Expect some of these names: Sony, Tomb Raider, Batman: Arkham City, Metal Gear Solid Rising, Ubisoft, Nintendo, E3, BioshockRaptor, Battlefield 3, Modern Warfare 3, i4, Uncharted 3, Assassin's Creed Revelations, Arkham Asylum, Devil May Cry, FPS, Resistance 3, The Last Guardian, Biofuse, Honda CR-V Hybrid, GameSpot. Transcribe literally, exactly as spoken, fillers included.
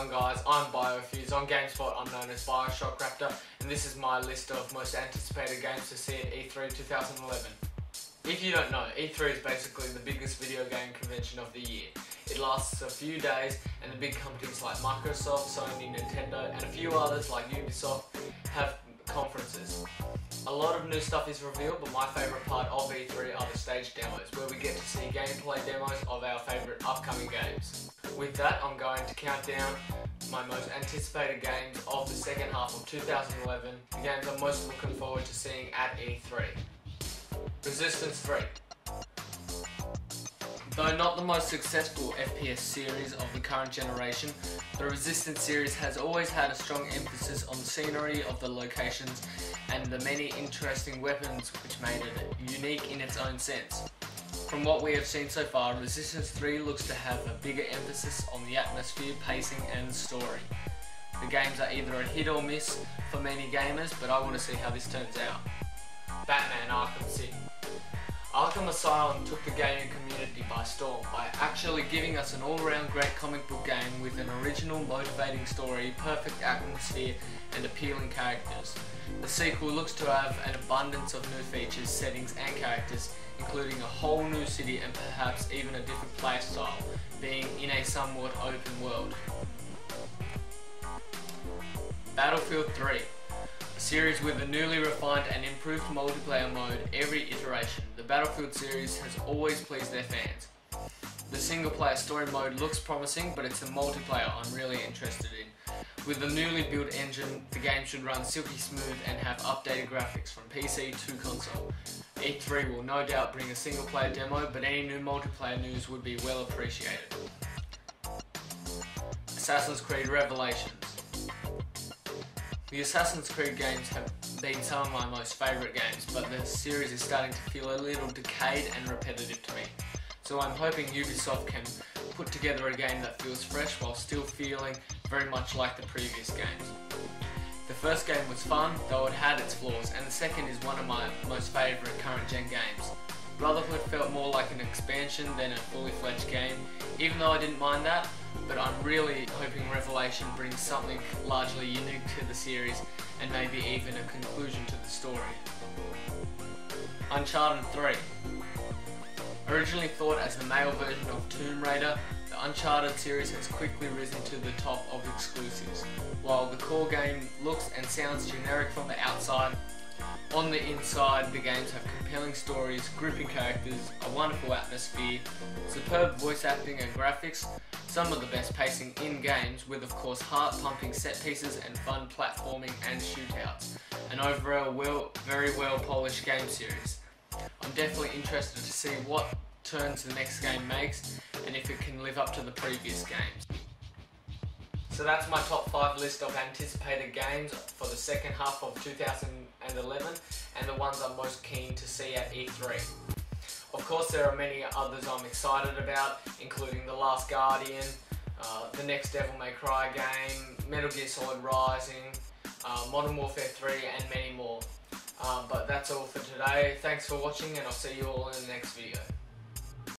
on, guys? I'm Biofuse, on GameSpot I'm known as BioshockRaptor, and this is my list of most anticipated games to see at E three two thousand eleven. If you don't know, E three is basically the biggest video game convention of the year. It lasts a few days, and the big companies like Microsoft, Sony, Nintendo, and a few others like Ubisoft have conferences. A lot of new stuff is revealed, but my favourite part of E three are the stage demos, where we get to see gameplay demos of our favourite upcoming games. With that, I'm going to count down my most anticipated games of the second half of two thousand eleven, the games I'm most looking forward to seeing at E three. Resistance three. Though not the most successful F P S series of the current generation, the Resistance series has always had a strong emphasis on the scenery of the locations and the many interesting weapons which made it unique in its own sense. From what we have seen so far, Resistance three looks to have a bigger emphasis on the atmosphere, pacing and story. The games are either a hit or miss for many gamers, but I want to see how this turns out. Batman: Arkham City. Arkham Asylum took the gaming community by storm by actually giving us an all-round great comic book game with an original, motivating story, perfect atmosphere and appealing characters. The sequel looks to have an abundance of new features, settings and characters, including a whole new city and perhaps even a different playstyle, being in a somewhat open world. Battlefield three. Series with a newly refined and improved multiplayer mode every iteration. The Battlefield series has always pleased their fans. The single player story mode looks promising, but it's the multiplayer I'm really interested in. With the newly built engine, the game should run silky smooth and have updated graphics from P C to console. E three will no doubt bring a single player demo, but any new multiplayer news would be well appreciated. Assassin's Creed Revelations. The Assassin's Creed games have been some of my most favourite games, but the series is starting to feel a little decayed and repetitive to me. So I'm hoping Ubisoft can put together a game that feels fresh while still feeling very much like the previous games. The first game was fun, though it had its flaws, and the second is one of my most favourite current gen games. Brotherhood felt more like an expansion than a fully fledged game, even though I didn't mind that, but I'm really hoping Revelation brings something largely unique to the series and maybe even a conclusion to the story. Uncharted three. Originally thought as the male version of Tomb Raider, the Uncharted series has quickly risen to the top of exclusives. While the core game looks and sounds generic from the outside, on the inside, the games have compelling stories, gripping characters, a wonderful atmosphere, superb voice acting and graphics, some of the best pacing in games, with of course heart-pumping set pieces and fun platforming and shootouts. An overall well, very well polished game series. I'm definitely interested to see what turns the next game makes and if it can live up to the previous games. So that's my top five list of anticipated games for the second half of two thousand eleven and the ones I'm most keen to see at E three. Of course there are many others I'm excited about, including The Last Guardian, uh, the next Devil May Cry game, Metal Gear Solid Rising, uh, Modern Warfare three and many more. Um, but that's all for today. Thanks for watching and I'll see you all in the next video.